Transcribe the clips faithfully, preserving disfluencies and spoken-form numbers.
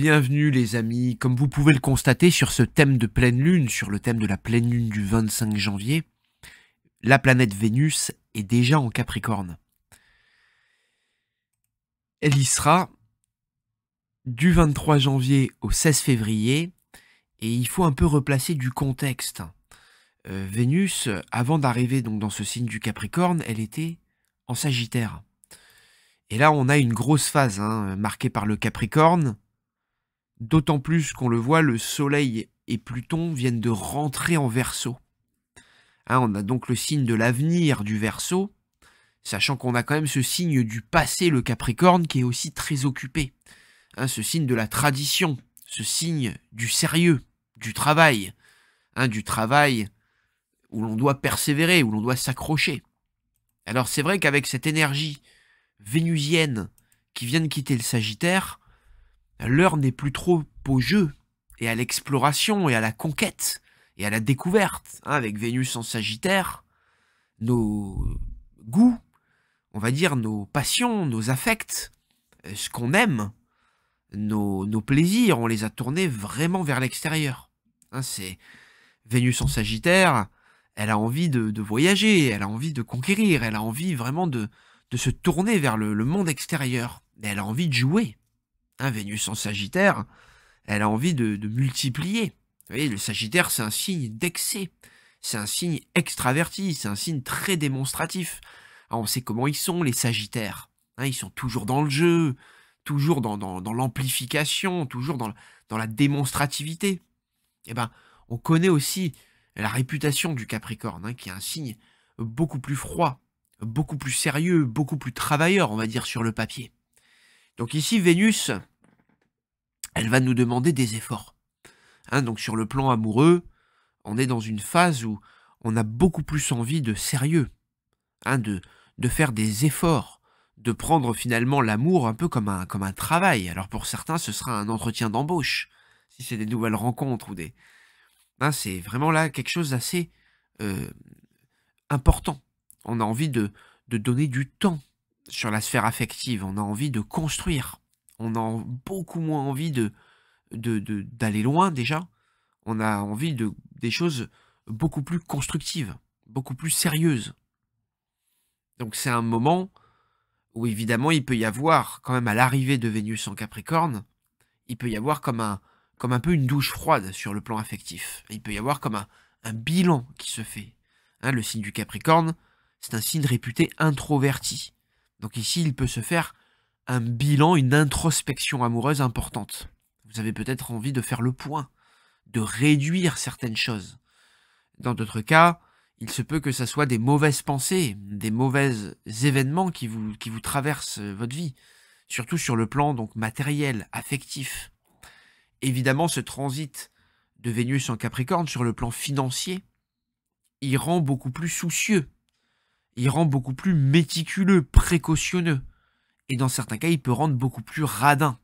bienvenue les amis, comme vous pouvez le constater sur ce thème de pleine lune, sur le thème de la pleine lune du vingt-cinq janvier, la planète Vénus est déjà en Capricorne. Elle y sera du vingt-trois janvier au seize février, et il faut un peu replacer du contexte. Euh, Vénus, avant d'arriver donc dans ce signe du Capricorne, elle était en Sagittaire. Et là, on a une grosse phase hein, marquée par le Capricorne, d'autant plus qu'on le voit, le Soleil et Pluton viennent de rentrer en Verseau. Hein, on a donc le signe de l'avenir du Verseau, sachant qu'on a quand même ce signe du passé, le Capricorne, qui est aussi très occupé. Hein, ce signe de la tradition, ce signe du sérieux, du travail, hein, du travail où l'on doit persévérer, où l'on doit s'accrocher. Alors c'est vrai qu'avec cette énergie vénusienne qui vient de quitter le Sagittaire, l'heure n'est plus trop au jeu et à l'exploration et à la conquête et à la découverte. Hein, avec Vénus en Sagittaire, nos goûts, on va dire nos passions, nos affects, ce qu'on aime, nos, nos plaisirs, on les a tournés vraiment vers l'extérieur. Hein, c'est Vénus en Sagittaire, elle a envie de, de voyager, elle a envie de conquérir, elle a envie vraiment de de se tourner vers le, le monde extérieur. Et elle a envie de jouer. Hein, Vénus en Sagittaire, elle a envie de, de multiplier. Vous voyez, le Sagittaire, c'est un signe d'excès. C'est un signe extraverti, c'est un signe très démonstratif. Alors, on sait comment ils sont, les Sagittaires. Hein, ils sont toujours dans le jeu, toujours dans, dans, dans l'amplification, toujours dans, dans la démonstrativité. Et ben, on connaît aussi la réputation du Capricorne, hein, qui est un signe beaucoup plus froid, beaucoup plus sérieux, beaucoup plus travailleur, on va dire, sur le papier. Donc ici, Vénus, elle va nous demander des efforts. Hein, donc sur le plan amoureux, on est dans une phase où on a beaucoup plus envie de sérieux, hein, de, de faire des efforts, de prendre finalement l'amour un peu comme un, comme un travail. Alors pour certains, ce sera un entretien d'embauche, si c'est des nouvelles rencontres ou des... Hein, c'est vraiment là quelque chose d'assez euh, important. On a envie de, de donner du temps sur la sphère affective. On a envie de construire. On a beaucoup moins envie de, de, de, d'aller loin déjà. On a envie de des choses beaucoup plus constructives, beaucoup plus sérieuses. Donc c'est un moment où évidemment il peut y avoir, quand même à l'arrivée de Vénus en Capricorne, il peut y avoir comme un, comme un peu une douche froide sur le plan affectif. Il peut y avoir comme un, un bilan qui se fait. Hein, le signe du Capricorne, c'est un signe réputé introverti. Donc ici, il peut se faire un bilan, une introspection amoureuse importante. Vous avez peut-être envie de faire le point, de réduire certaines choses. Dans d'autres cas, il se peut que ça soit des mauvaises pensées, des mauvais événements qui vous, qui vous traversent votre vie, surtout sur le plan donc matériel, affectif. Évidemment, ce transit de Vénus en Capricorne sur le plan financier, il rend beaucoup plus soucieux. Il rend beaucoup plus méticuleux, précautionneux. Et dans certains cas, il peut rendre beaucoup plus radin.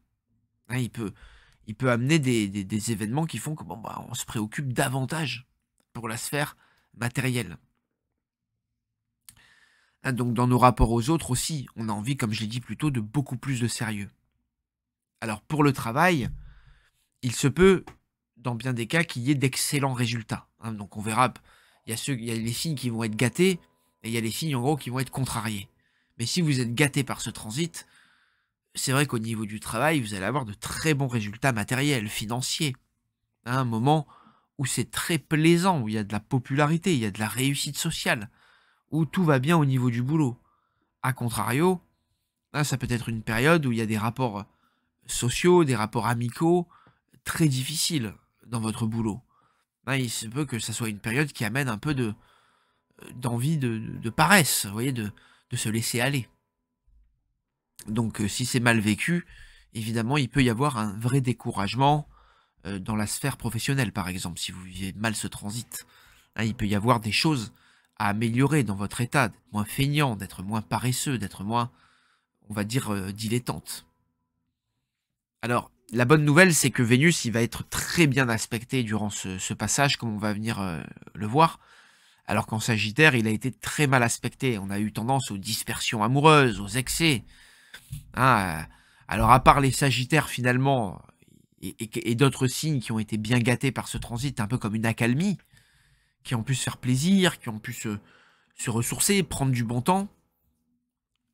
Hein, il, peut, il peut amener des, des, des événements qui font que bon, bah, on se préoccupe davantage pour la sphère matérielle. Hein, donc dans nos rapports aux autres aussi, on a envie, comme je l'ai dit plus tôt, de beaucoup plus de sérieux. Alors pour le travail, il se peut, dans bien des cas, qu'il y ait d'excellents résultats. Hein, donc on verra, il y a ceux, il y a les signes qui vont être gâtés, et il y a les signes, en gros, qui vont être contrariés. Mais si vous êtes gâté par ce transit, c'est vrai qu'au niveau du travail, vous allez avoir de très bons résultats matériels, financiers. À un moment où c'est très plaisant, où il y a de la popularité, il y a de la réussite sociale, où tout va bien au niveau du boulot. A contrario, ça peut être une période où il y a des rapports sociaux, des rapports amicaux, très difficiles dans votre boulot. Il se peut que ça soit une période qui amène un peu de... d'envie de, de, de paresse, vous voyez, de, de se laisser aller. Donc euh, si c'est mal vécu, évidemment il peut y avoir un vrai découragement euh, dans la sphère professionnelle par exemple, si vous vivez mal ce transit. Hein, il peut y avoir des choses à améliorer dans votre état, d'être moins feignant, d'être moins paresseux, d'être moins, on va dire, euh, dilettante. Alors, la bonne nouvelle, c'est que Vénus, il va être très bien aspecté durant ce, ce passage, comme on va venir euh, le voir. Alors qu'en Sagittaire, il a été très mal aspecté. On a eu tendance aux dispersions amoureuses, aux excès. Hein, alors à part les Sagittaires, finalement, et, et, et d'autres signes qui ont été bien gâtés par ce transit, un peu comme une accalmie, qui ont pu se faire plaisir, qui ont pu se, se ressourcer, prendre du bon temps,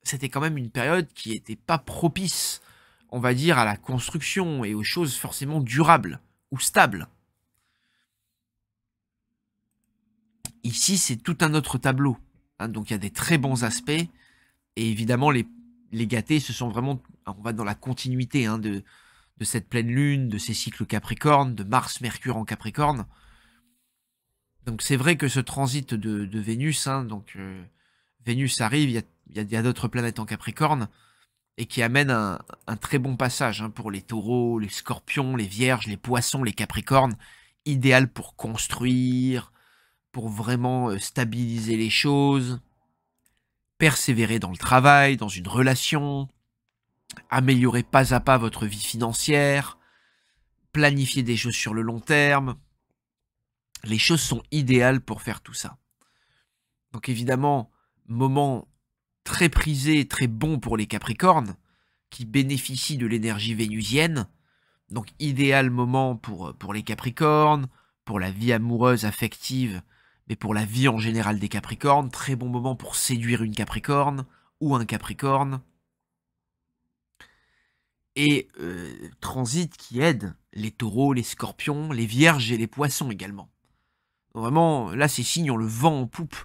c'était quand même une période qui n'était pas propice, on va dire, à la construction et aux choses forcément durables ou stables. Ici, c'est tout un autre tableau. Hein, donc, il y a des très bons aspects. Et évidemment, les, les gâtés, ce sont vraiment... On va dans la continuité hein, de, de cette pleine lune, de ces cycles Capricorne, de Mars, Mercure en Capricorne. Donc, c'est vrai que ce transit de, de Vénus, hein, donc euh, Vénus arrive, il y a, y a, y a d'autres planètes en Capricorne, et qui amène un, un très bon passage hein, pour les taureaux, les scorpions, les vierges, les poissons, les capricornes. Idéal pour construire... pour vraiment stabiliser les choses, persévérer dans le travail, dans une relation, améliorer pas à pas votre vie financière, planifier des choses sur le long terme. Les choses sont idéales pour faire tout ça. Donc évidemment, moment très prisé, très bon pour les Capricornes, qui bénéficient de l'énergie vénusienne. Donc idéal moment pour, pour les Capricornes, pour la vie amoureuse, affective, mais pour la vie en général des Capricornes, très bon moment pour séduire une Capricorne ou un Capricorne. Et euh, transit qui aide les taureaux, les scorpions, les vierges et les poissons également. Donc vraiment, là, ces signes ont le vent en poupe.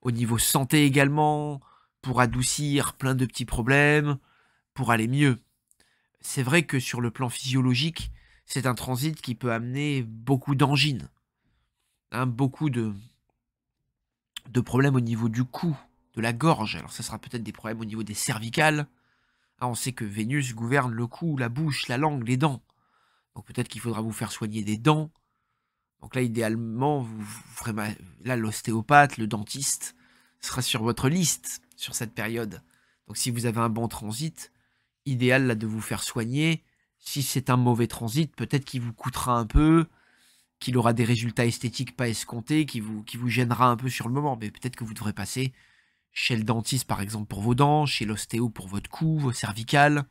Au niveau santé également, pour adoucir plein de petits problèmes, pour aller mieux. C'est vrai que sur le plan physiologique, c'est un transit qui peut amener beaucoup d'angines. Hein, beaucoup de, de problèmes au niveau du cou, de la gorge. Alors ça sera peut-être des problèmes au niveau des cervicales. Hein, on sait que Vénus gouverne le cou, la bouche, la langue, les dents. Donc peut-être qu'il faudra vous faire soigner des dents. Donc là, idéalement, vous, vous ferez ma... là l'ostéopathe, le dentiste sera sur votre liste sur cette période. Donc si vous avez un bon transit, idéal là de vous faire soigner. Si c'est un mauvais transit, peut-être qu'il vous coûtera un peu, qu'il aura des résultats esthétiques pas escomptés, qui vous, qui vous gênera un peu sur le moment. Mais peut-être que vous devrez passer chez le dentiste, par exemple, pour vos dents, chez l'ostéo pour votre cou, vos cervicales.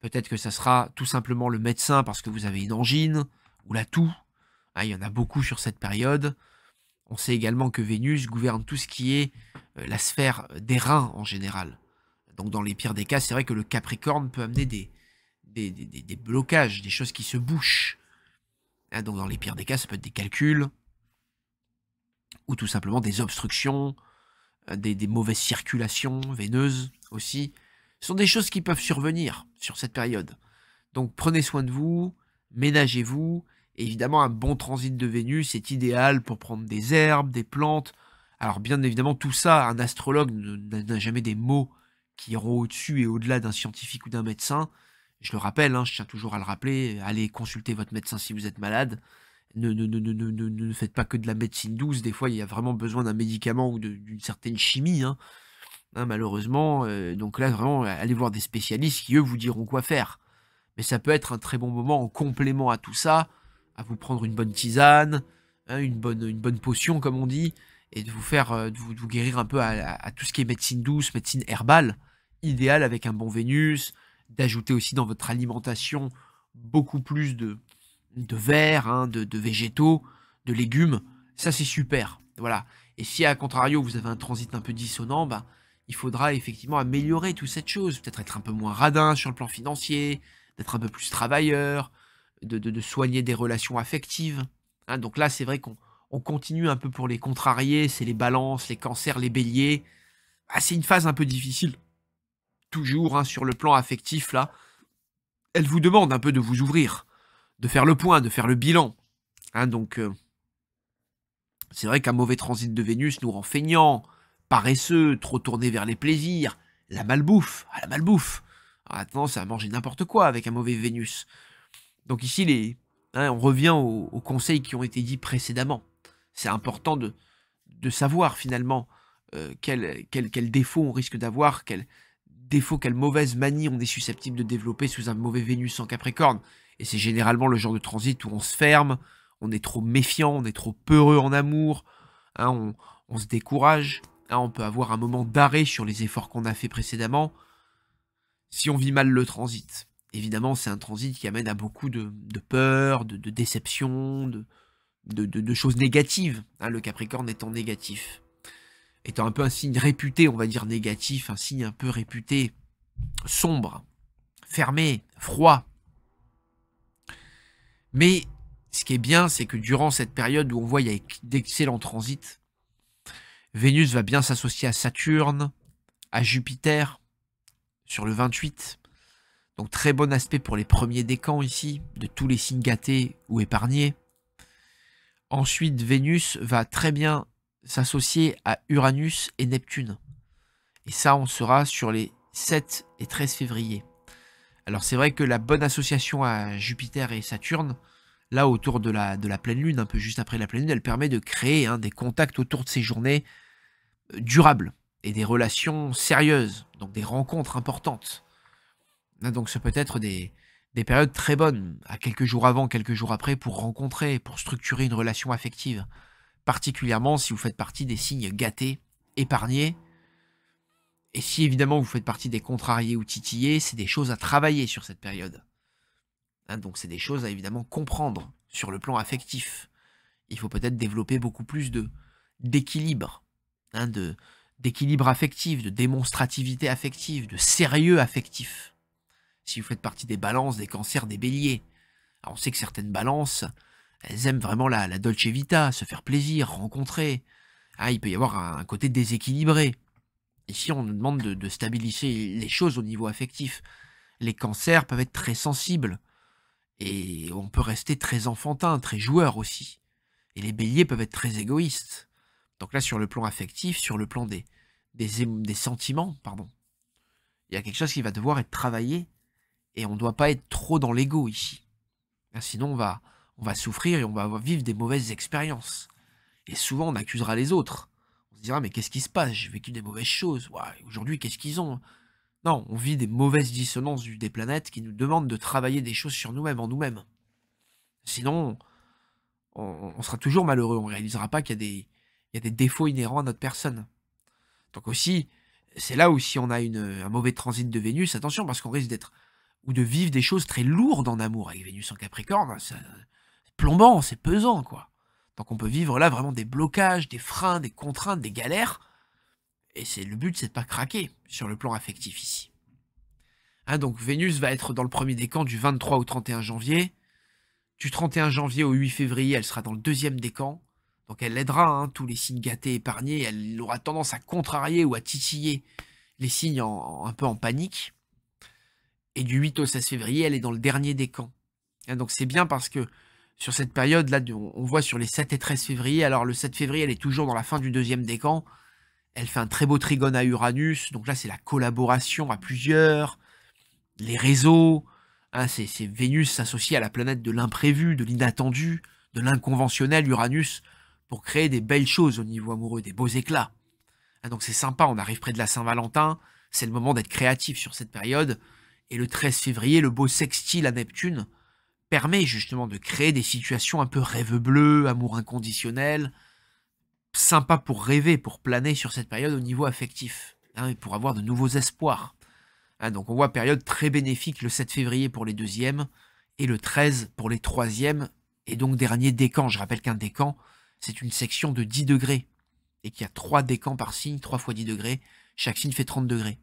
Peut-être que ça sera tout simplement le médecin parce que vous avez une angine ou la toux. Hein, il y en a beaucoup sur cette période. On sait également que Vénus gouverne tout ce qui est euh, la sphère des reins en général. Donc dans les pires des cas, c'est vrai que le Capricorne peut amener des... Des, des, des blocages, des choses qui se bouchent. Hein, donc dans les pires des cas, ça peut être des calculs, ou tout simplement des obstructions, des, des mauvaises circulations veineuses aussi. Ce sont des choses qui peuvent survenir sur cette période. Donc prenez soin de vous, ménagez-vous. Évidemment, un bon transit de Vénus est idéal pour prendre des herbes, des plantes. Alors bien évidemment, tout ça, un astrologue n'a jamais des mots qui iront au-dessus et au-delà d'un scientifique ou d'un médecin. Je le rappelle, hein, je tiens toujours à le rappeler, allez consulter votre médecin si vous êtes malade. Ne, ne, ne, ne, ne, ne faites pas que de la médecine douce, des fois il y a vraiment besoin d'un médicament ou d'une certaine chimie, hein. Hein, malheureusement. Euh, donc là vraiment, allez voir des spécialistes qui eux vous diront quoi faire. Mais ça peut être un très bon moment en complément à tout ça, à vous prendre une bonne tisane, hein, une, bonne, une bonne potion comme on dit, et de vous faire, euh, de vous, de vous guérir un peu à, à, à tout ce qui est médecine douce, médecine herbale, idéal avec un bon Vénus. D'ajouter aussi dans votre alimentation beaucoup plus de, de verre, hein, de, de végétaux, de légumes. Ça, c'est super. Voilà. Et si, à contrario, vous avez un transit un peu dissonant, bah, il faudra effectivement améliorer toute cette chose. Peut-être être un peu moins radin sur le plan financier, d'être un peu plus travailleur, de, de, de soigner des relations affectives. Hein, donc là, c'est vrai qu'on on continue un peu pour les contrariés. C'est les balances, les cancers, les béliers. Bah, c'est une phase un peu difficile. Toujours hein, sur le plan affectif, là, elle vous demande un peu de vous ouvrir, de faire le point, de faire le bilan. Hein, donc, euh, c'est vrai qu'un mauvais transit de Vénus nous rend feignants, paresseux, trop tournés vers les plaisirs, la malbouffe, la malbouffe. On a tendance à manger n'importe quoi avec un mauvais Vénus. Donc ici, les, hein, on revient aux, aux conseils qui ont été dits précédemment. C'est important de, de savoir finalement euh, quel, quel, quel défaut on risque d'avoir, quel... défaut, quelle mauvaise manie on est susceptible de développer sous un mauvais Vénus en Capricorne. Et c'est généralement le genre de transit où on se ferme, on est trop méfiant, on est trop peureux en amour, hein, on, on se décourage, hein, on peut avoir un moment d'arrêt sur les efforts qu'on a fait précédemment si on vit mal le transit. Évidemment, c'est un transit qui amène à beaucoup de, de peur, de, de déception, de, de, de, de choses négatives. Hein, le Capricorne étant négatif, étant un peu un signe réputé, on va dire négatif, un signe un peu réputé, sombre, fermé, froid. Mais ce qui est bien, c'est que durant cette période où on voit il y a d'excellents transits, Vénus va bien s'associer à Saturne, à Jupiter, sur le vingt-huit. Donc très bon aspect pour les premiers décans ici, de tous les signes gâtés ou épargnés. Ensuite, Vénus va très bien s'associer à Uranus et Neptune. Et ça, on sera sur les sept et treize février. Alors c'est vrai que la bonne association à Jupiter et Saturne, là autour de la, de la pleine lune, un peu juste après la pleine lune, elle permet de créer hein, des contacts autour de ces journées durables et des relations sérieuses, donc des rencontres importantes. Donc ça peut être des, des périodes très bonnes, à quelques jours avant, quelques jours après, pour rencontrer, pour structurer une relation affective. Particulièrement si vous faites partie des signes gâtés, épargnés. Et si évidemment vous faites partie des contrariés ou titillés, c'est des choses à travailler sur cette période. Hein, donc c'est des choses à évidemment comprendre sur le plan affectif. Il faut peut-être développer beaucoup plus de d'équilibre, hein, de, d'équilibre affectif, de démonstrativité affective, de sérieux affectif. Si vous faites partie des balances, des cancers, des béliers. Alors on sait que certaines balances, elles aiment vraiment la, la dolce vita, se faire plaisir, rencontrer. Ah, il peut y avoir un, un côté déséquilibré. Ici, on nous demande de, de stabiliser les choses au niveau affectif. Les cancers peuvent être très sensibles. Et on peut rester très enfantin, très joueur aussi. Et les béliers peuvent être très égoïstes. Donc là, sur le plan affectif, sur le plan des, des, des sentiments, pardon, il y a quelque chose qui va devoir être travaillé. Et on ne doit pas être trop dans l'ego ici. Sinon, on va, on va souffrir et on va vivre des mauvaises expériences. Et souvent, on accusera les autres. On se dira, mais qu'est-ce qui se passe? J'ai vécu des mauvaises choses. Wow, aujourd'hui, qu'est-ce qu'ils ont? Non, on vit des mauvaises dissonances des planètes qui nous demandent de travailler des choses sur nous-mêmes, en nous-mêmes. Sinon, on, on sera toujours malheureux. On ne réalisera pas qu'il y a des, il y a des défauts inhérents à notre personne. Donc aussi, c'est là où si on a une, un mauvais transit de Vénus, attention, parce qu'on risque d'être... ou de vivre des choses très lourdes en amour avec Vénus en Capricorne, c'est plombant, c'est pesant, quoi. Donc on peut vivre là vraiment des blocages, des freins, des contraintes, des galères, et c'est le but, c'est de pas craquer sur le plan affectif ici. Hein, donc Vénus va être dans le premier décan du vingt-trois au trente et un janvier, du trente et un janvier au huit février, elle sera dans le deuxième décan, donc elle aidera hein, tous les signes gâtés, épargnés, elle aura tendance à contrarier ou à titiller les signes en, en, un peu en panique. Et du huit au seize février, elle est dans le dernier décan. Hein, donc c'est bien parce que sur cette période-là, on voit sur les sept et treize février, alors le sept février, elle est toujours dans la fin du deuxième décan. Elle fait un très beau trigone à Uranus. Donc là, c'est la collaboration à plusieurs, les réseaux. Hein, c'est Vénus s'associe à la planète de l'imprévu, de l'inattendu, de l'inconventionnel, Uranus, pour créer des belles choses au niveau amoureux, des beaux éclats. Hein, donc c'est sympa, on arrive près de la Saint-Valentin. C'est le moment d'être créatif sur cette période. Et le treize février, le beau sextile à Neptune permet justement de créer des situations un peu rêve bleu, amour inconditionnel, sympa pour rêver, pour planer sur cette période au niveau affectif, hein, et pour avoir de nouveaux espoirs. Hein, donc on voit période très bénéfique le sept février pour les deuxièmes et le treize pour les troisièmes, et donc dernier décan. Je rappelle qu'un décan, c'est une section de dix degrés, et qu'il y a trois décans par signe, trois fois dix degrés, chaque signe fait trente degrés.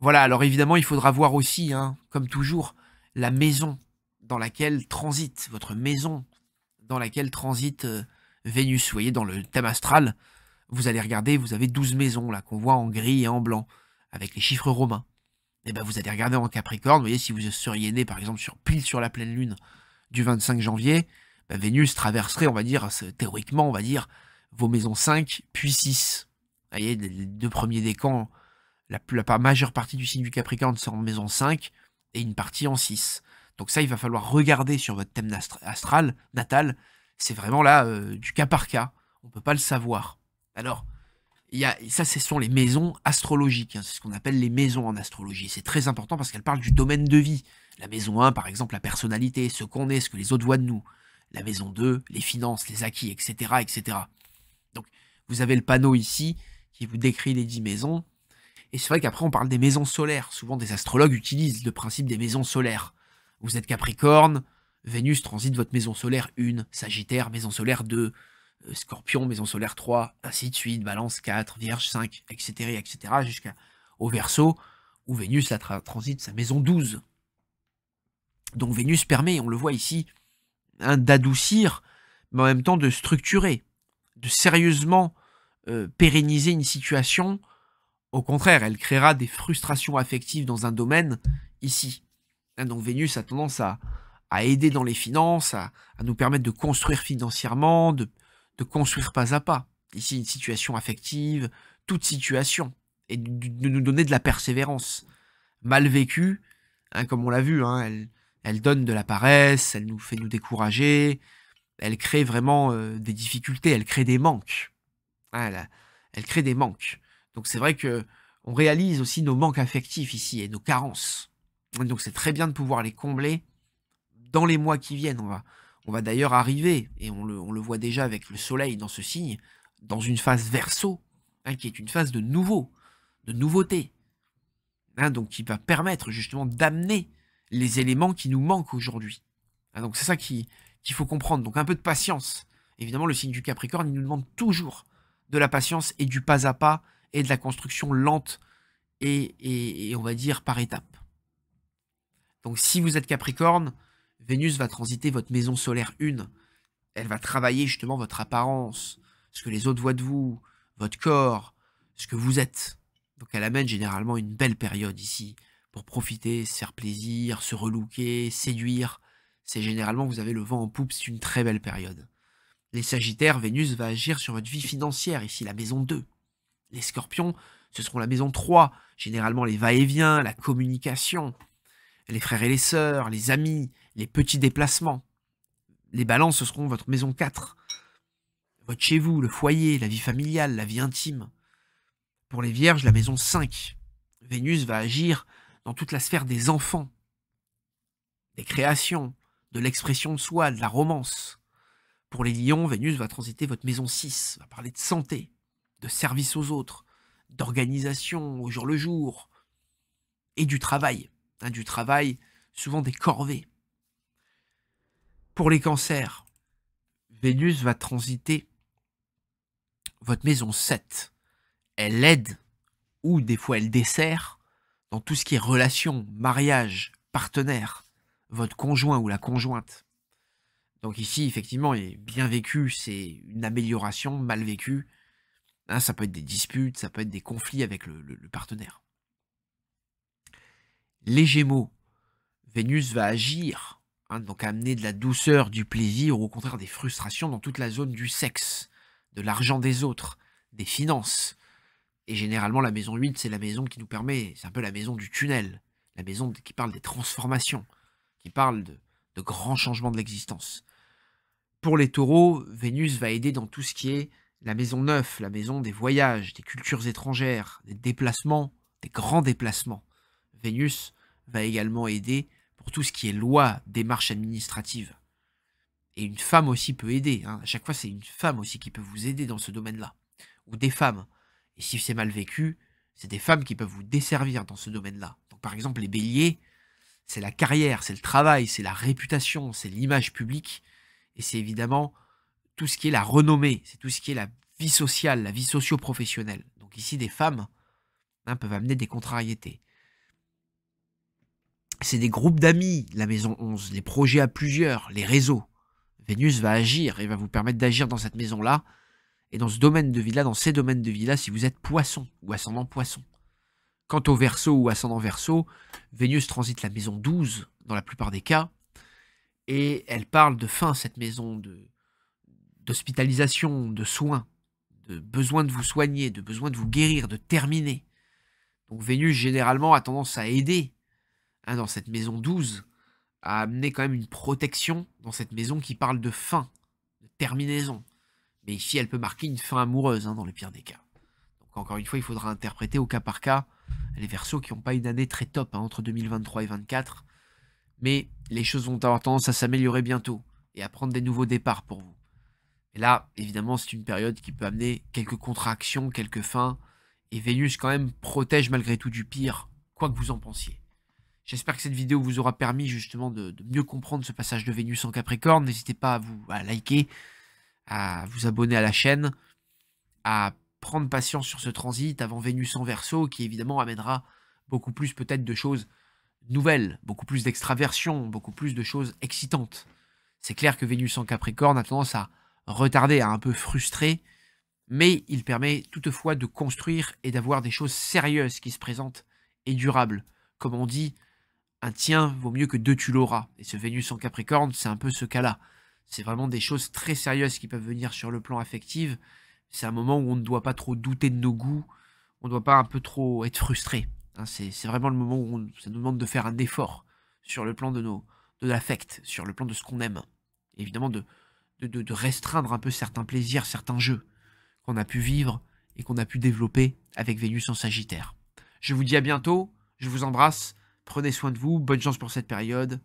Voilà, alors évidemment, il faudra voir aussi, hein, comme toujours, la maison dans laquelle transite, votre maison dans laquelle transite euh, Vénus. Vous voyez, dans le thème astral, vous allez regarder, vous avez douze maisons, là, qu'on voit en gris et en blanc, avec les chiffres romains. Et bien, vous allez regarder en Capricorne, vous voyez, si vous seriez né, par exemple, sur pile sur la pleine lune du vingt-cinq janvier, ben, Vénus traverserait, on va dire, théoriquement, on va dire, vos maisons cinq, puis six. Vous voyez, les deux premiers décans... La, plus, la majeure partie du signe du Capricorne sera en maison cinq et une partie en six. Donc ça, il va falloir regarder sur votre thème astral, natal. C'est vraiment là euh, du cas par cas. On ne peut pas le savoir. Alors, y a, ça, ce sont les maisons astrologiques. Hein, c'est ce qu'on appelle les maisons en astrologie. C'est très important parce qu'elles parlent du domaine de vie. La maison un, par exemple, la personnalité, ce qu'on est, ce que les autres voient de nous. La maison deux, les finances, les acquis, et cetera, et cetera. Donc, vous avez le panneau ici qui vous décrit les dix maisons. Et c'est vrai qu'après, on parle des maisons solaires. Souvent, des astrologues utilisent le principe des maisons solaires. Vous êtes Capricorne, Vénus transite votre maison solaire un, Sagittaire, maison solaire deux, Scorpion, maison solaire trois, ainsi de suite, Balance quatre, Vierge cinq, et cetera, et cetera, jusqu'au Verseau, où Vénus la tra transite sa maison douze. Donc Vénus permet, on le voit ici, hein, d'adoucir, mais en même temps de structurer, de sérieusement euh, pérenniser une situation. Au contraire, elle créera des frustrations affectives dans un domaine, ici. Hein, donc Vénus a tendance à, à aider dans les finances, à, à nous permettre de construire financièrement, de, de construire pas à pas. Ici, une situation affective, toute situation, et de, de nous donner de la persévérance. Mal vécue, hein, comme on l'a vu, hein, elle, elle donne de la paresse, elle nous fait nous décourager, elle crée vraiment euh, des difficultés, elle crée des manques. Hein, elle, elle crée des manques. Donc c'est vrai qu'on réalise aussi nos manques affectifs ici et nos carences. Donc c'est très bien de pouvoir les combler dans les mois qui viennent. On va, on va d'ailleurs arriver, et on le, on le voit déjà avec le soleil dans ce signe, dans une phase Verseau, hein, qui est une phase de nouveau, de nouveauté. Hein, donc qui va permettre justement d'amener les éléments qui nous manquent aujourd'hui. Hein, donc c'est ça qu'il qu'il faut comprendre. Donc un peu de patience. Évidemment, le signe du Capricorne, il nous demande toujours de la patience et du pas à pas, et de la construction lente et, et, et on va dire par étapes. Donc si vous êtes Capricorne, Vénus va transiter votre maison solaire un. Elle va travailler justement votre apparence, ce que les autres voient de vous, votre corps, ce que vous êtes. Donc elle amène généralement une belle période ici pour profiter, se faire plaisir, se relooker, séduire. C'est généralement, vous avez le vent en poupe, c'est une très belle période. Les Sagittaires, Vénus va agir sur votre vie financière, ici la maison deux. Les Scorpions, ce seront la maison trois, généralement les va-et-vient, la communication, les frères et les sœurs, les amis, les petits déplacements. Les Balances, ce seront votre maison quatre, votre chez-vous, le foyer, la vie familiale, la vie intime. Pour les Vierges, la maison cinq. Vénus va agir dans toute la sphère des enfants, des créations, de l'expression de soi, de la romance. Pour les Lions, Vénus va transiter votre maison six, va parler de santé, de service aux autres, d'organisation au jour le jour, et du travail, hein, du travail, souvent des corvées. Pour les Cancers, Vénus va transiter votre maison sept. Elle aide, ou des fois elle dessert, dans tout ce qui est relation, mariage, partenaire, votre conjoint ou la conjointe. Donc ici, effectivement, il est bien vécu, c'est une amélioration, mal vécue. Hein, ça peut être des disputes, ça peut être des conflits avec le, le, le partenaire. Les Gémeaux, Vénus va agir, hein, donc amener de la douceur, du plaisir, ou au contraire des frustrations dans toute la zone du sexe, de l'argent des autres, des finances. Et généralement, la maison huit, c'est la maison qui nous permet, c'est un peu la maison du tunnel, la maison qui parle des transformations, qui parle de, de grands changements de l'existence. Pour les Taureaux, Vénus va aider dans tout ce qui est la maison neuf, la maison des voyages, des cultures étrangères, des déplacements, des grands déplacements. Vénus va également aider pour tout ce qui est loi, démarche administrative. Et une femme aussi peut aider. Hein. À chaque fois, c'est une femme aussi qui peut vous aider dans ce domaine-là. Ou des femmes. Et si c'est mal vécu, c'est des femmes qui peuvent vous desservir dans ce domaine-là. Donc, par exemple, les Béliers, c'est la carrière, c'est le travail, c'est la réputation, c'est l'image publique. Et c'est évidemment tout ce qui est la renommée, c'est tout ce qui est la vie sociale, la vie socio-professionnelle. Donc ici, des femmes hein, peuvent amener des contrariétés. C'est des groupes d'amis, la maison onze, les projets à plusieurs, les réseaux. Vénus va agir et va vous permettre d'agir dans cette maison-là et dans ce domaine de vie-là, dans ces domaines de vie-là, si vous êtes poisson ou ascendant poisson. Quant au Verseau ou ascendant Verseau, Vénus transite la maison douze dans la plupart des cas et elle parle de fin, cette maison de... d'hospitalisation, de soins, de besoin de vous soigner, de besoin de vous guérir, de terminer. Donc Vénus, généralement, a tendance à aider hein, dans cette maison douze, à amener quand même une protection dans cette maison qui parle de fin, de terminaison. Mais ici, elle peut marquer une fin amoureuse, hein, dans le pire des cas. Donc encore une fois, il faudra interpréter au cas par cas les Verseaux qui n'ont pas une année très top hein, entre deux mille vingt-trois et deux mille vingt-quatre. Mais les choses vont avoir tendance à s'améliorer bientôt et à prendre des nouveaux départs pour vous. Et là, évidemment, c'est une période qui peut amener quelques contractions, quelques fins, Et Vénus quand même protège malgré tout du pire, quoi que vous en pensiez. J'espère que cette vidéo vous aura permis justement de, de mieux comprendre ce passage de Vénus en Capricorne. N'hésitez pas à vous à liker, à vous abonner à la chaîne, à prendre patience sur ce transit avant Vénus en Verseau, qui évidemment amènera beaucoup plus peut-être de choses nouvelles, beaucoup plus d'extraversion, beaucoup plus de choses excitantes. C'est clair que Vénus en Capricorne a tendance à retarder, à un peu frustrer, mais il permet toutefois de construire et d'avoir des choses sérieuses qui se présentent et durables. Comme on dit, un tien vaut mieux que deux tu l'auras. Et ce Vénus en Capricorne, c'est un peu ce cas-là. C'est vraiment des choses très sérieuses qui peuvent venir sur le plan affectif. C'est un moment où on ne doit pas trop douter de nos goûts, on ne doit pas un peu trop être frustré. Hein, c'est vraiment le moment où on, ça nous demande de faire un effort sur le plan de nos... de l'affect, sur le plan de ce qu'on aime. Et évidemment, de, de, de restreindre un peu certains plaisirs, certains jeux qu'on a pu vivre et qu'on a pu développer avec Vénus en Sagittaire. Je vous dis à bientôt, je vous embrasse, prenez soin de vous, bonne chance pour cette période,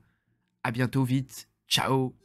à bientôt, vite, ciao.